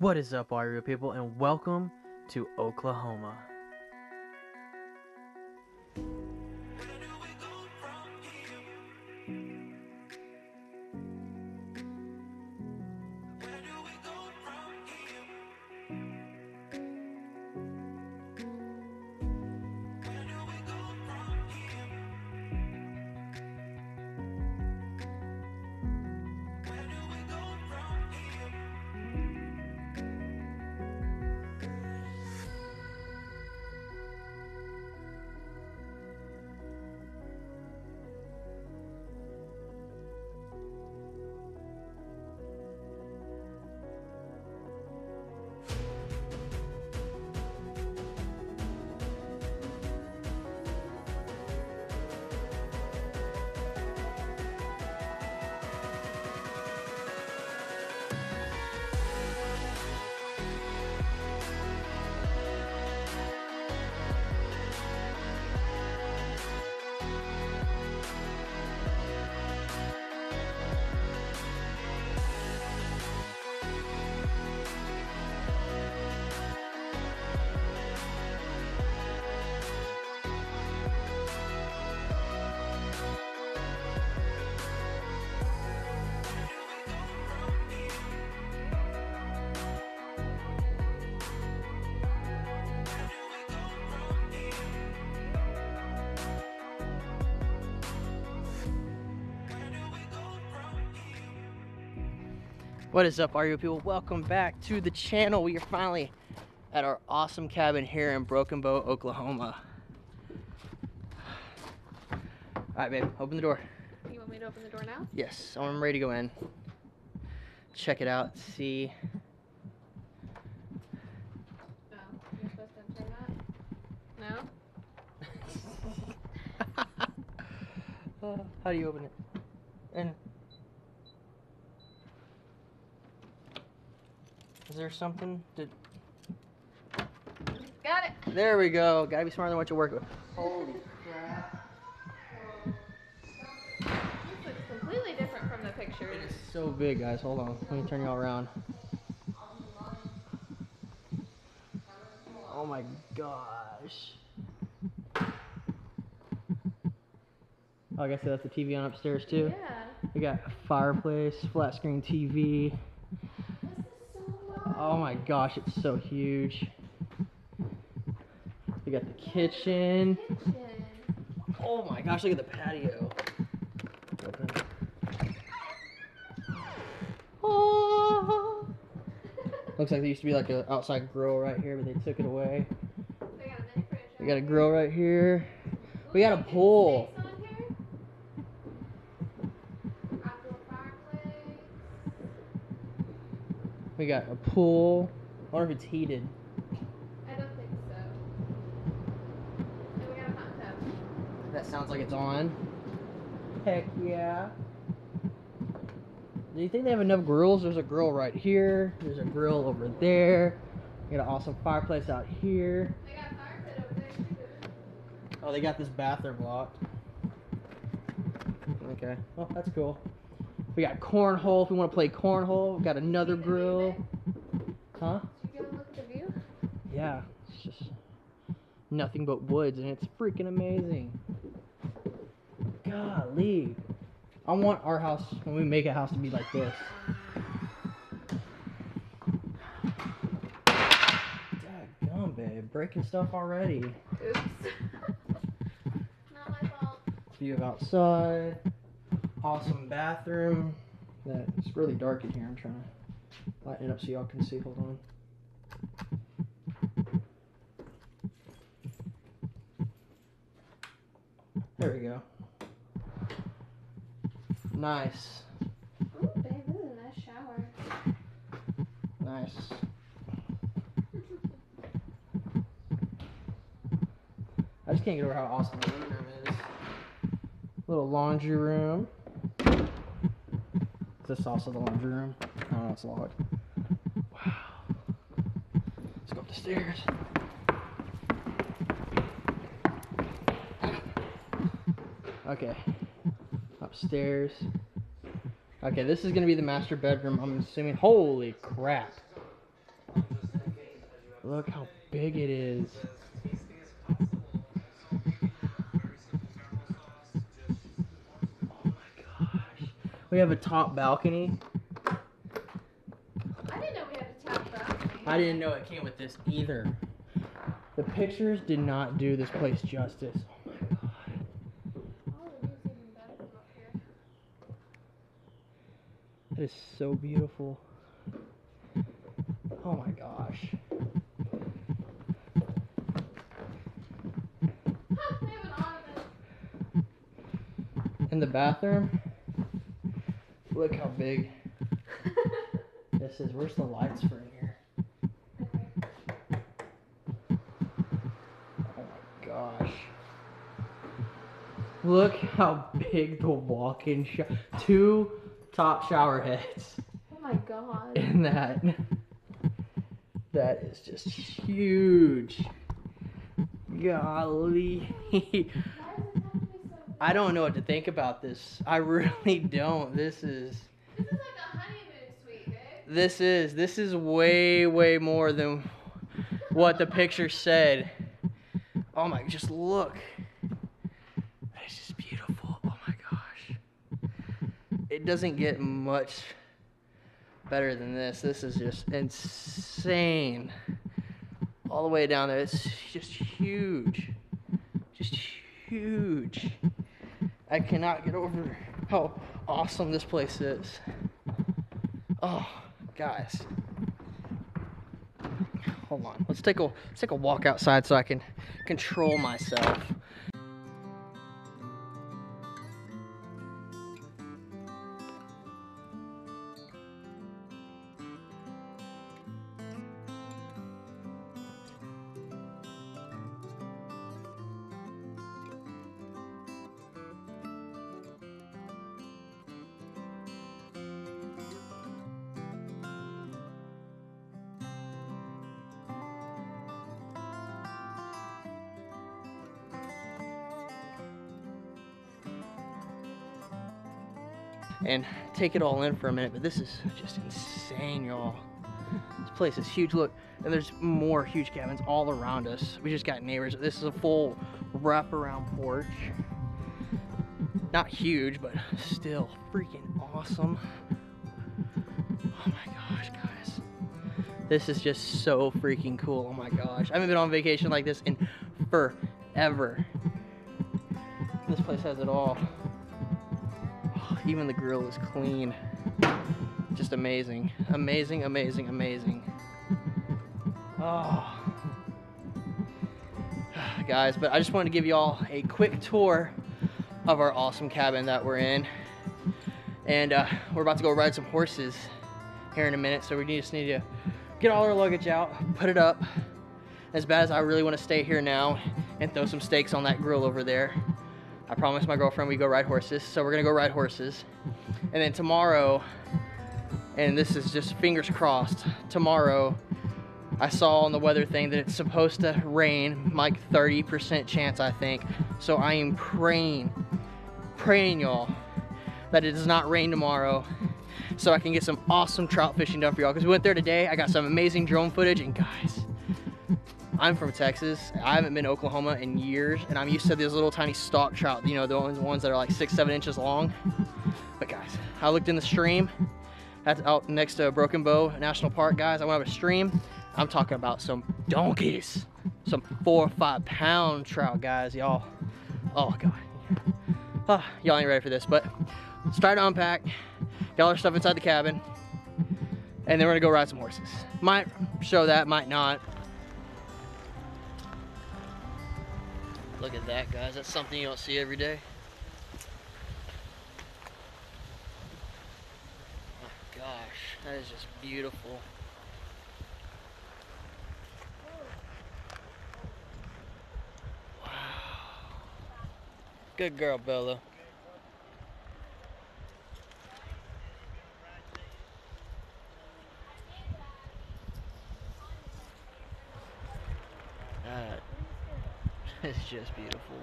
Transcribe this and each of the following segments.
What is up, all real people, and welcome to Oklahoma. What is up, RU people? Welcome back to the channel. We are finally at our awesome cabin here in Broken Bow, Oklahoma. All right, babe, open the door. You want me to open the door now? Yes, I'm ready to go in. Check it out, see. No, you're supposed to enter that? No? How do you open it? And is there something? Got it. There we go. Gotta be smarter than what you work with. Holy crap. This looks completely different from the picture. It is so big, guys. Hold on. Let me turn you all around. Oh my gosh. Oh, I guess that's the TV on upstairs too. Yeah. We got a fireplace, flat screen TV. Oh my gosh, it's so huge. We got the kitchen. Oh my gosh, look at the patio. Oh. Looks like there used to be like an outside grill right here, but they took it away. We got a grill right here. We got a pool. We got a pool. I wonder if it's heated. I don't think so. And we got a hot tub. That sounds like it's on. Heck yeah. Do you think they have enough grills? There's a grill right here. There's a grill over there. We got an awesome fireplace out here. They got a fire pit over there too. Oh, they got this bathroom locked. Okay. Well, that's cool. We got cornhole if we want to play cornhole. We've got another grill. Huh? Did you get a look at the view? Yeah, it's just nothing but woods and it's freaking amazing. Golly. I want our house, when we make a house, to be like this. Daggum, babe. Breaking stuff already. Oops. Not my fault. View of outside. Awesome bathroom. That it's really dark in here. I'm trying to lighten it up so y'all can see. Hold on. There we go. Nice. Oh, babe, this is a nice shower. Nice. I just can't get over how awesome the living room is. Little laundry room. This is also the laundry room. Oh, it's locked. Wow. Let's go up the stairs. Okay. Upstairs. Okay, this is going to be the master bedroom, I'm assuming. Holy crap. Look how big it is. We have a top balcony. I didn't know we had a top balcony. I didn't know it came with this either. The pictures did not do this place justice. Oh my god. Oh, it is even better from up here. That is so beautiful. Oh my gosh. Huh, they have an ottoman. In the bathroom. Look how big this is. Where's the lights for in here? Oh my gosh. Look how big the walk-in shower. 2 top shower heads. Oh my god. And that is just huge. Golly. I don't know what to think about this. I really don't. This is like a honeymoon suite, babe. This is way more than what the picture said. Oh my, just look. It's just beautiful. Oh my gosh. It doesn't get much better than this. This is just insane. All the way down there. It's just huge. Just huge. I cannot get over how awesome this place is. Oh, guys. Hold on. Let's take a walk outside so I can control myself. And take it all in for a minute, but this is just insane, y'all. This place is huge. Look, and there's more huge cabins all around us. We just got neighbors. This is a full wraparound porch. Not huge, but still freaking awesome. Oh my gosh, guys. This is just so freaking cool. Oh my gosh. I haven't been on vacation like this in forever. This place has it all. Even the grill is clean. Just amazing. Amazing, amazing, amazing. Oh. Guys, but I just wanted to give you all a quick tour of our awesome cabin that we're in. And we're about to go ride some horses here in a minute, so we just need to get all our luggage out, put it up. As bad as I really want to stay here now and throw some steaks on that grill over there. I promised my girlfriend we'd go ride horses, so we're gonna go ride horses. And then tomorrow, and this is just fingers crossed, tomorrow, I saw on the weather thing that it's supposed to rain, like 30% chance, I think. So I am praying y'all, that it does not rain tomorrow, so I can get some awesome trout fishing done for y'all. Because we went there today, I got some amazing drone footage, and guys, I'm from Texas. I haven't been to Oklahoma in years, and I'm used to these little tiny stalk trout, you know, the ones that are like 6-7 inches long. But guys, I looked in the stream. That's out next to Broken Bow National Park, guys. I went up a stream. I'm talking about some donkeys. Some 4- or 5-pound trout, guys, y'all. Oh, God. Oh, y'all ain't ready for this, but let's try to unpack. Get all our stuff inside the cabin, and then we're gonna go ride some horses. Might show that, might not. Look at that, guys. That's something you don't see every day. Oh my gosh, that is just beautiful. Wow. Good girl, Bella. It's just beautiful.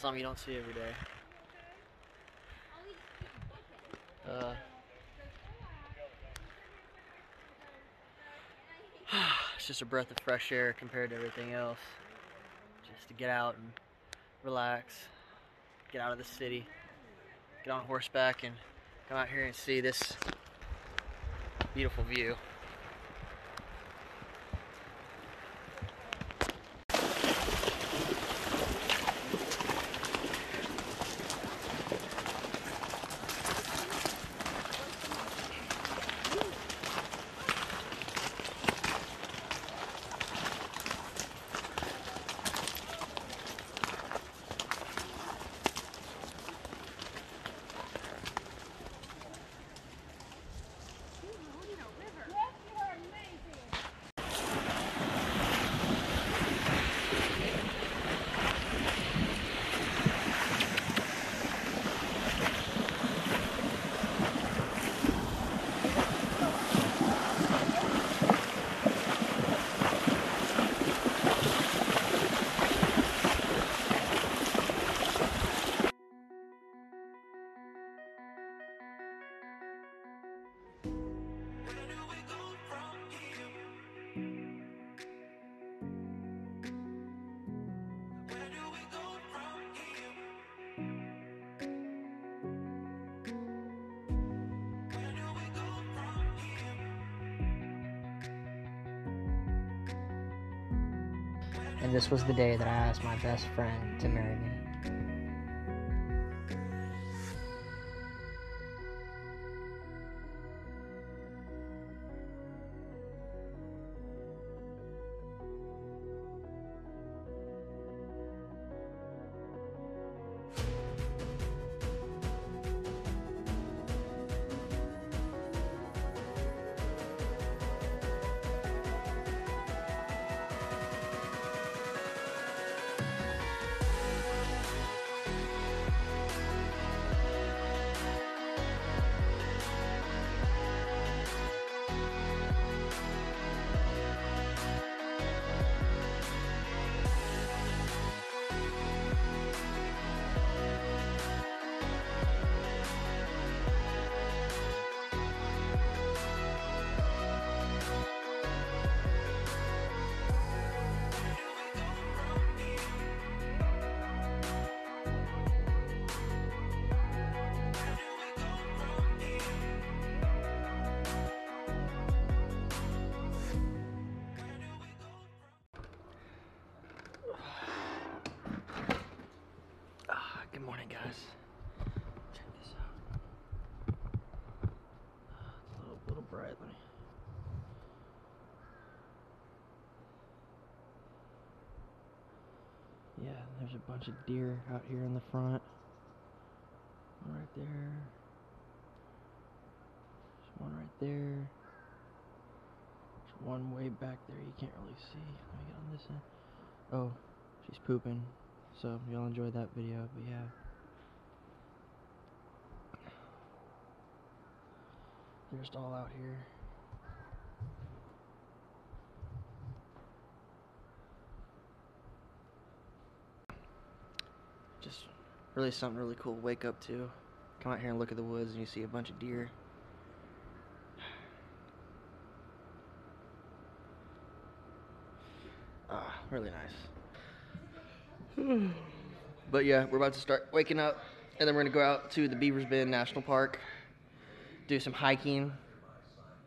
something you don't see every day. It's just a breath of fresh air compared to everything else. Just to get out and relax, get out of the city, get on horseback and come out here and see this beautiful view. And this was the day that I asked my best friend to marry me. Good morning, guys. Check this out. It's a little bright. Let me... Yeah, there's a bunch of deer out here in the front. One right there. There's one right there. There's one way back there you can't really see. Let me get on this end. Oh, she's pooping. So, y'all enjoyed that video, but yeah. They're just all out here. Just really something really cool to wake up to. Come out here and look at the woods and you see a bunch of deer. Ah, really nice. But yeah, we're about to start waking up, and then we're gonna go out to the Beavers Bend National Park, do some hiking.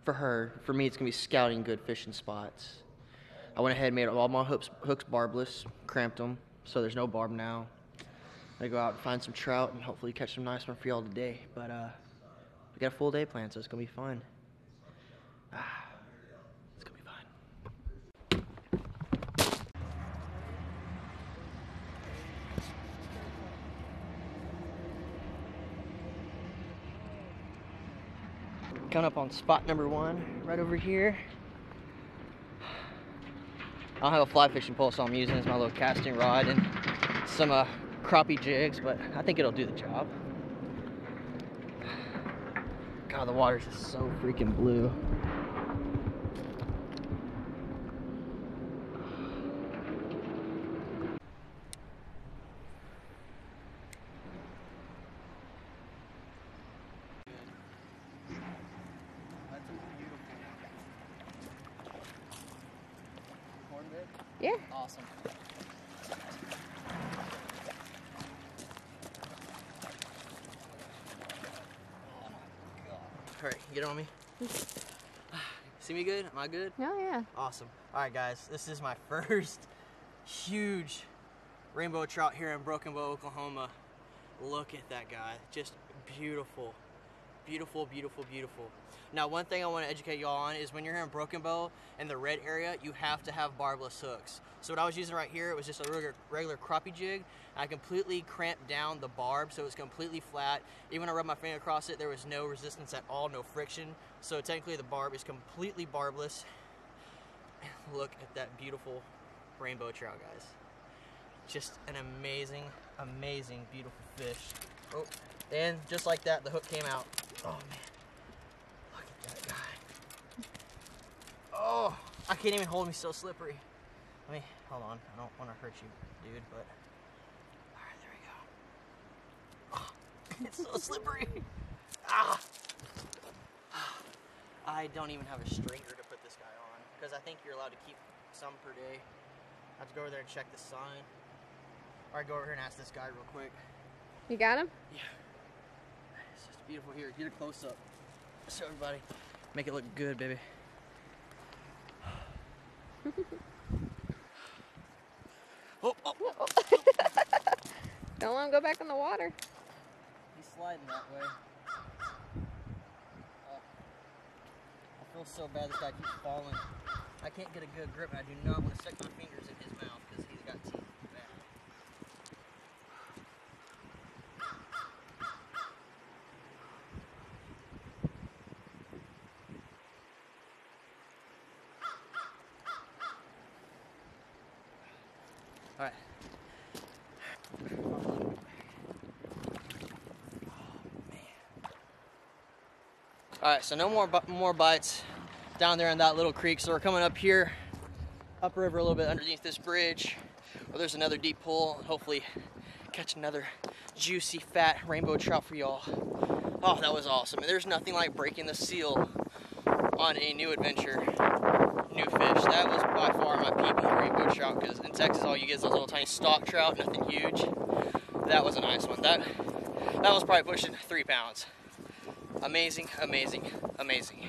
For her, for me, it's gonna be scouting good fishing spots. I went ahead and made all my hooks barbless, cramped them, so there's no barb now. I go out and find some trout and hopefully catch some nice one for y'all today. But we got a full day planned, so it's gonna be fun. It's gonna be fun. Coming up on spot number one, right over here. I don't have a fly fishing pole, so I'm using as my little casting rod and some crappie jigs, but I think it'll do the job. God, the water's just so freaking blue. Yeah. Awesome. Oh my God. All right, get on me. See me good? Am I good? Oh yeah. Awesome. All right, guys, this is my first huge rainbow trout here in Broken Bow, Oklahoma. Look at that guy, just beautiful. Beautiful, beautiful, beautiful. Now, one thing I want to educate y'all on is when you're here in Broken Bow and the red area, you have to have barbless hooks. So what I was using right here, it was just a regular crappie jig. I completely cramped down the barb so it's completely flat. Even when I rubbed my finger across it, there was no resistance at all, no friction. So technically the barb is completely barbless. Look at that beautiful rainbow trout, guys. Just an amazing, amazing, beautiful fish. Oh, and just like that, the hook came out. Oh man, look at that guy. Oh, I can't even hold me, so slippery. Let me, hold on, I don't want to hurt you, dude, but, all right, there we go. Oh, it's so slippery. Ah. I don't even have a stringer to put this guy on, because I think you're allowed to keep some per day. I have to go over there and check the sign. All right, go over here and ask this guy real quick. You got him? Yeah. It's just beautiful here. Get a close up. Show everybody. Make it look good, baby. Oh, oh, oh. Don't let him go back in the water. He's sliding that way. I feel so bad this guy keeps falling. I can't get a good grip, and I do not want to stick my fingers in his mouth because he's got teeth. All right. Oh, man. All right, so no more bites down there in that little creek. So we're coming up here, upriver a little bit underneath this bridge, where there's another deep pool, and hopefully catch another juicy, fat rainbow trout for y'all. Oh, that was awesome. And there's nothing like breaking the seal on a new adventure, new fish. That was by far my PB rainbow trout, because in Texas all you get is those little tiny stock trout, nothing huge. That was a nice one. That was probably pushing 3 pounds. Amazing, amazing, amazing.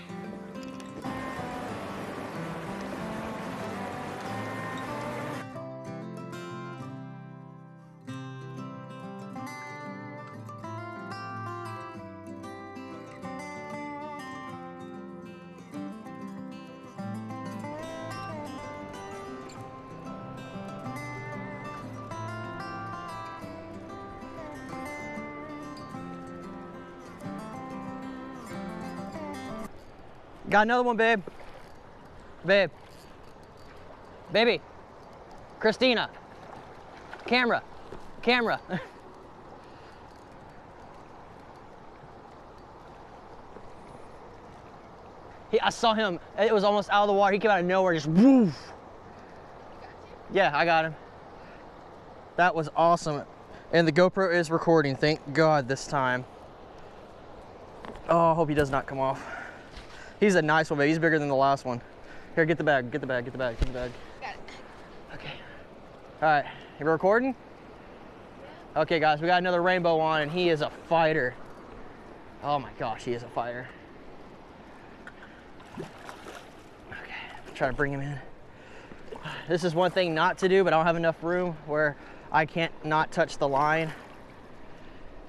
Got another one, babe. Babe. Baby. Christina. Camera. Camera. I saw him. It was almost out of the water. He came out of nowhere, just woof. Yeah, I got him. That was awesome. And the GoPro is recording. Thank God this time. Oh, I hope he does not come off. He's a nice one, baby. He's bigger than the last one. Here, get the bag, get the bag, get the bag, get the bag. Got it. Okay. All right, you recording? Yeah. Okay, guys, we got another rainbow on, and he is a fighter. Oh my gosh, he is a fighter. Okay, try to bring him in. This is one thing not to do, but I don't have enough room where I can't not touch the line.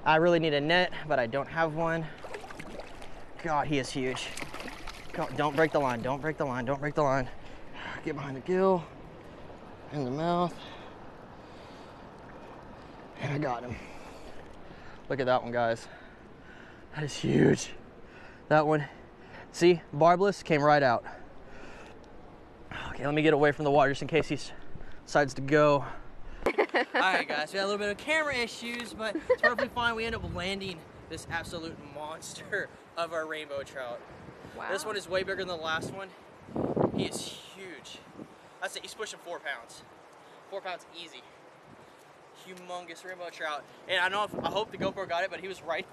I really need a net, but I don't have one. God, he is huge. Don't break the line, don't break the line, don't break the line. Get behind the gill, in the mouth, and I got him. Look at that one, guys. That is huge. That one, see, barbless came right out. Okay, let me get away from the water just in case he decides to go. All right, guys, we had a little bit of camera issues, but it's perfectly fine. We end up landing this absolute monster of our rainbow trout. Wow. This one is way bigger than the last one. He is huge. I'd say he's pushing 4 pounds. 4 pounds easy. Humongous rainbow trout. And I know, I hope the GoPro got it, but he was right.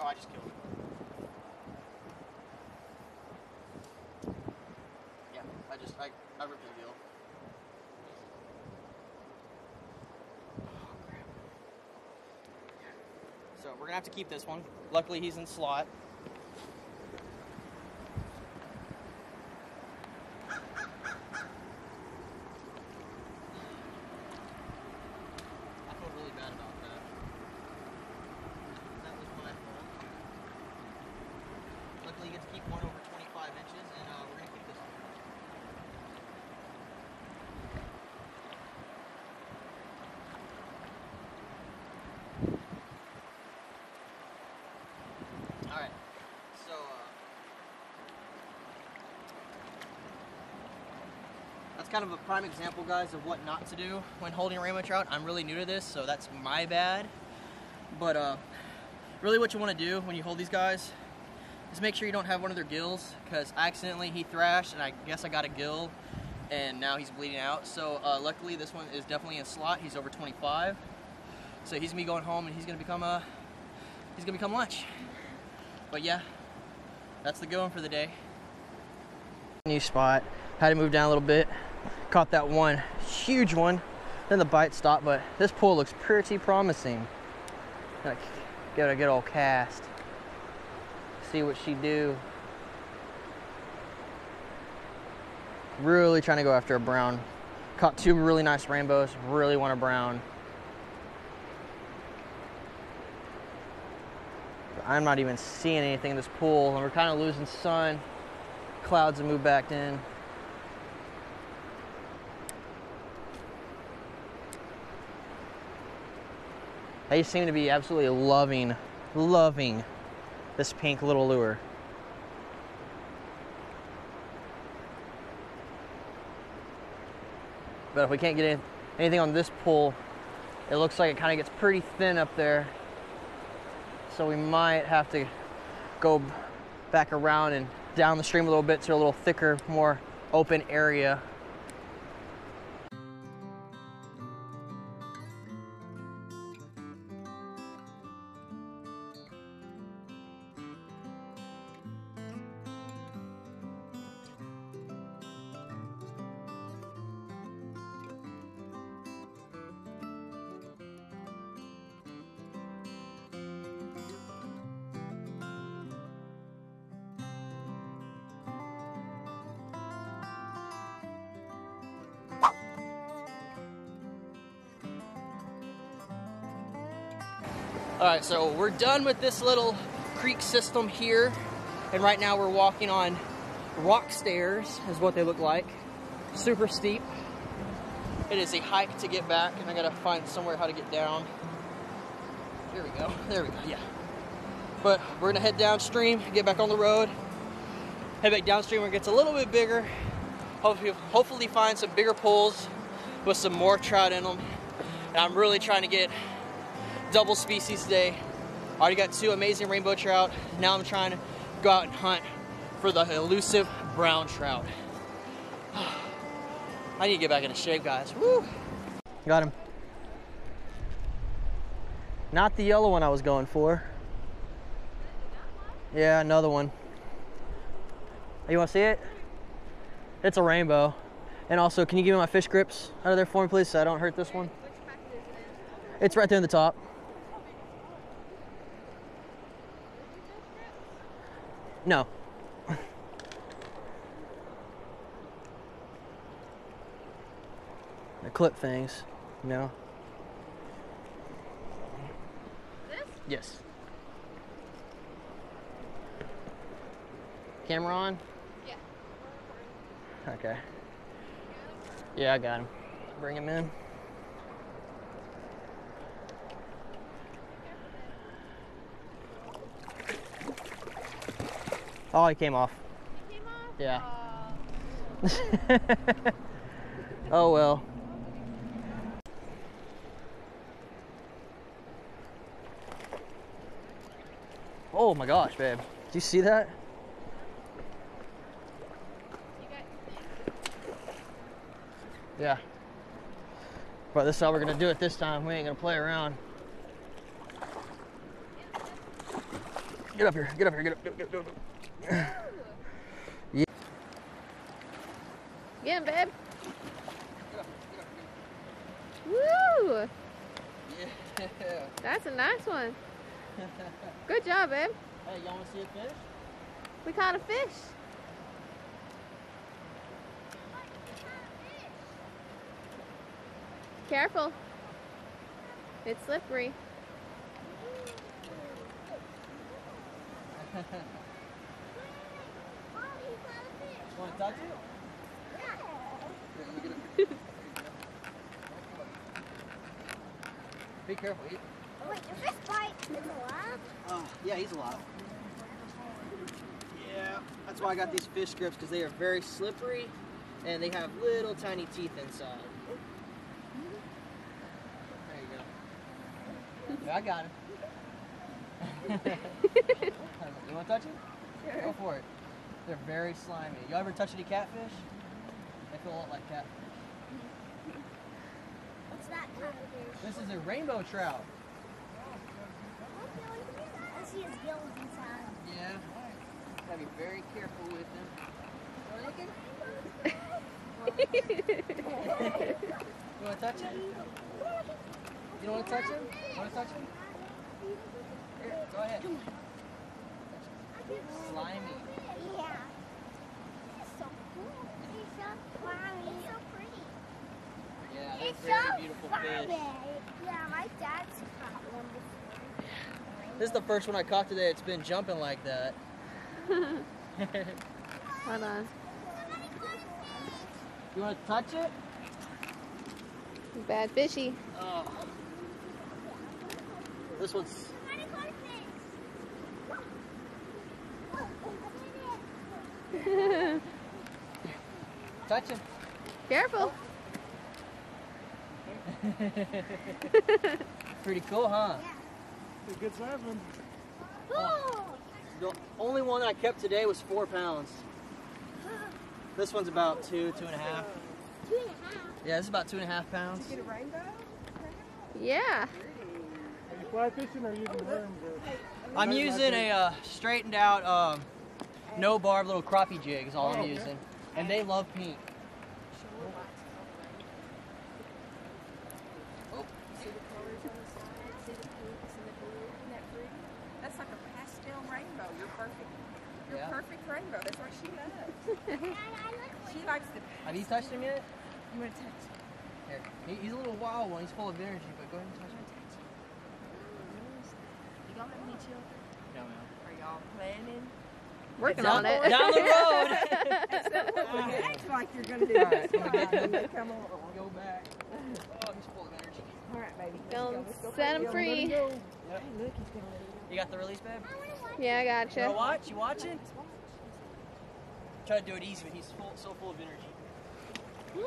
Oh, I just killed him. Yeah, I ripped him. So we're going to have to keep this one. Luckily, he's in slot. Kind of a prime example, guys, of what not to do when holding rainbow trout. I'm really new to this, so that's my bad. But really what you want to do when you hold these guys is make sure you don't have one of their gills, because accidentally he thrashed and I guess I got a gill and now he's bleeding out. So luckily this one is definitely in slot. He's over 25, so he's gonna be going home and he's gonna become lunch. But yeah, that's the going for the day. New spot, had to move down a little bit. Caught that one huge one, then the bite stopped, but this pool looks pretty promising. Gotta get a good old cast, see what she do. Really trying to go after a brown. Caught two really nice rainbows, really want a brown. But I'm not even seeing anything in this pool, and we're kind of losing sun. Clouds have moved back in. They seem to be absolutely loving this pink little lure. But if we can't get anything on this pool, it looks like it kind of gets pretty thin up there. So we might have to go back around and down the stream a little bit to a little thicker, more open area. All right, so we're done with this little creek system here, and right now we're walking on rock stairs is what they look like. Super steep. It is a hike to get back, and I gotta find somewhere how to get down. Here we go, there we go, yeah. But we're gonna head downstream, get back on the road, head back downstream where it gets a little bit bigger. Hopefully find some bigger pools with some more trout in them. And I'm really trying to get double species today. Already got two amazing rainbow trout. Now I'm trying to go out and hunt for the elusive brown trout. I need to get back into shape, guys. Woo! Got him. Not the yellow one I was going for. Yeah, another one. You want to see it? It's a rainbow. And also, can you give me my fish grips out of there for me, please, so I don't hurt this one? It's right there in the top. No. The clip things, you know. This? Yes. Camera on? Yeah. Okay. Yeah, I got him. Bring him in. Oh, he came off. He came off? Yeah. Oh, well. Oh my gosh, babe. Did you see that? Yeah. But this is how we're going to do it this time. We ain't going to play around. Get up here. Get up here. Get up. Get up. Get up. Get up. Yeah. Yeah, babe. Woo! Yeah. That's a nice one. Good job, babe. Hey, y'all want to see a fish? We caught a fish. Careful. It's slippery. Want to touch it? Yeah. Be careful. Wait, your fish bite is alive? Yeah, he's alive. Yeah, that's why I got these fish grips, because they are very slippery and they have little tiny teeth inside. There you go. Yeah, I got him. You want to touch it? Sure. Go for it. They're very slimy. You ever touch any catfish? They feel a lot like catfish. What's that catfish? This is a rainbow trout. I see his gills inside. Yeah. You gotta be very careful with him. You wanna touch him? You don't wanna touch him? You wanna touch him? Here, go ahead. Slimy. Yeah. This is so cool. It's so slimy. It's so pretty. Yeah, that's very beautiful fish. Yeah, my dad's caught one before. This is the first one I caught today. It's been jumping like that. Hold on. You want to touch it? Bad fishy. Oh. This one's... Touch him. Careful. Pretty cool, huh? It's a good size one. The only one that I kept today was 4 pounds. This one's about two and a half. 2.5? Yeah, this is about 2.5 pounds. Did you get a rainbow? Yeah. Are you fly fishing or are you using worms? I'm using a straightened out, no barb little crappie jig is all I'm using. And they love pink. Oh. See the colors on the side? See the pinks and the blue and that green? That's like a pastel rainbow. You're perfect. You're perfect rainbow. That's what she loves. She likes the pastel. Have you touched him yet? You want to touch him? Here. He's a little wild one. He's full of energy, but go ahead and touch him. You don't have any children? No, no. Are y'all planning? Working on it. Down the road. It acts like you're going to do this. Come on. Go back. Oh, he's full of energy. All right, baby. Don't set him free. Yep. Hey, look, he's going to let it go. You got the release, babe? Yeah, I gotcha. You watch? You watching? Try to do it easy, but he's full, so full of energy. Woo!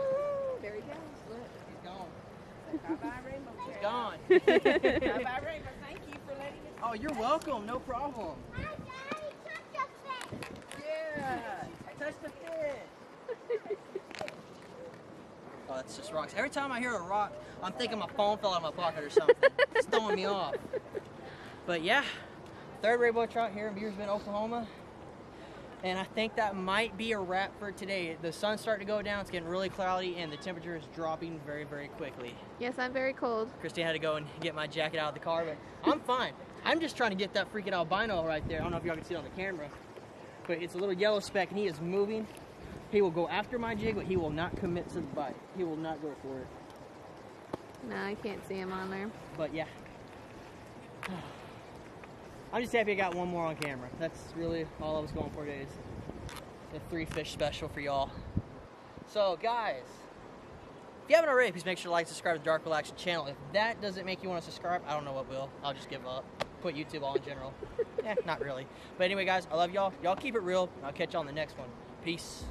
There he goes. Look. He's gone. Bye-bye, Rainbow. He's gone. Bye-bye, Rainbow. Thank you for letting us. Oh, you're welcome. No problem. Oh, that's just rocks. Every time I hear a rock, I'm thinking my phone fell out of my pocket or something. It's throwing me off. But yeah, third rainbow trout here in Beavers Bend, Oklahoma. And I think that might be a wrap for today. The sun's starting to go down. It's getting really cloudy, and the temperature is dropping very, very quickly. Yes, I'm very cold. Christina had to go and get my jacket out of the car, but I'm fine. I'm just trying to get that freaking albino right there. I don't know if y'all can see it on the camera. But it's a little yellow speck, and he is moving. He will go after my jig, but he will not commit to the bite. He will not go for it. No, I can't see him on there. But yeah, I'm just happy I got one more on camera. That's really all I was going for today, is the 3 fish special for y'all. So guys, if you haven't already, please make sure to like, subscribe to the Dark Reel Action channel. If that doesn't make you want to subscribe, I don't know what will. I'll just give up. Put YouTube all in general. Eh, not really. But anyway, guys, I love y'all. Y'all keep it real, and I'll catch y'all on the next one. Peace.